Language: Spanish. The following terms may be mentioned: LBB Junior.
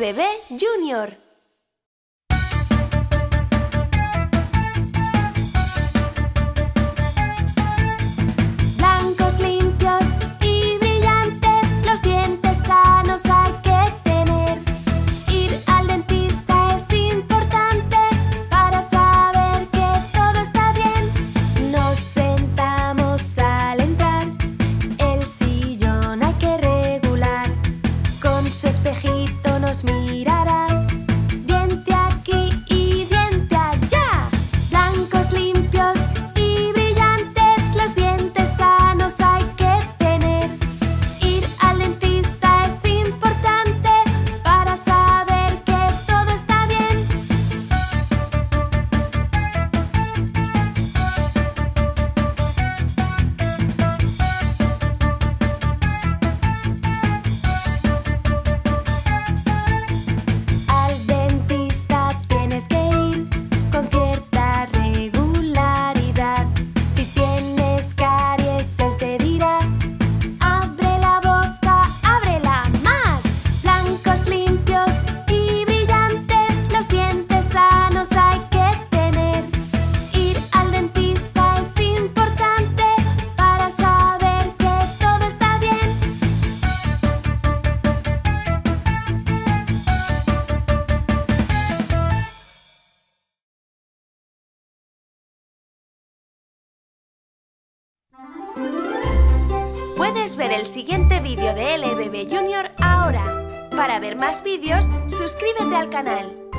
LBB Junior. Puedes ver el siguiente vídeo de LBB Junior ahora. Para ver más vídeos, suscríbete al canal.